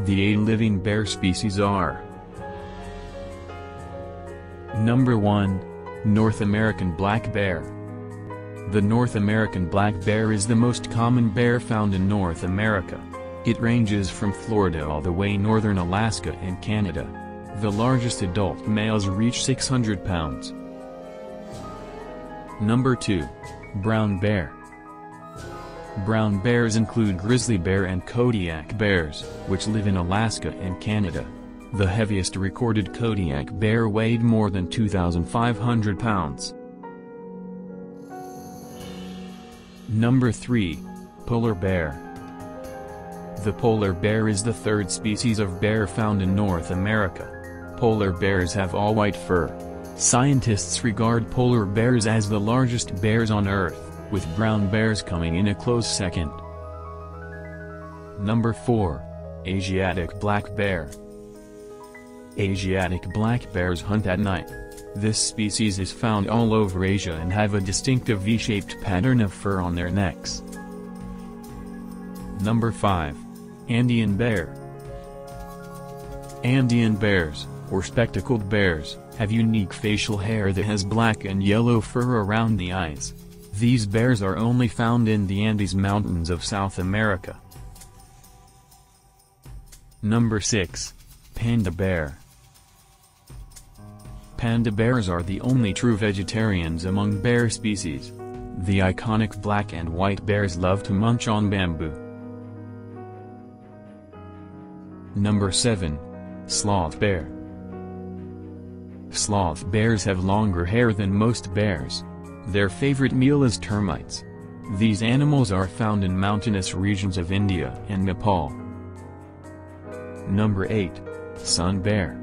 The 8 living bear species are: Number 1. North American black bear. The North American black bear is the most common bear found in North America. It ranges from Florida all the way northern Alaska and Canada. The largest adult males reach 600 pounds. Number 2. Brown bear. Brown bears include grizzly bear and Kodiak bears, which live in Alaska and Canada. The heaviest recorded Kodiak bear weighed more than 2,500 pounds. Number 3. Polar bear. The polar bear is the third species of bear found in North America. Polar bears have all-white fur. Scientists regard polar bears as the largest bears on Earth, with brown bears coming in a close second. Number 4. Asiatic black bear. Asiatic black bears hunt at night. This species is found all over Asia and have a distinctive V-shaped pattern of fur on their necks. Number 5. Andean bear. Andean bears, or spectacled bears, have unique facial hair that has black and yellow fur around the eyes. These bears are only found in the Andes Mountains of South America. Number 6. Panda bear. Panda bears are the only true vegetarians among bear species. The iconic black and white bears love to munch on bamboo. Number 7. Sloth bear. Sloth bears have longer hair than most bears. Their favorite meal is termites. These animals are found in mountainous regions of India and Nepal. Number 8. Sun bear.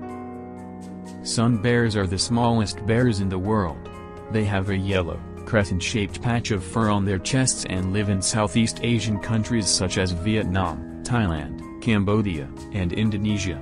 Sun bears are the smallest bears in the world. They have a yellow, crescent-shaped patch of fur on their chests and live in Southeast Asian countries such as Vietnam, Thailand, Cambodia, and Indonesia.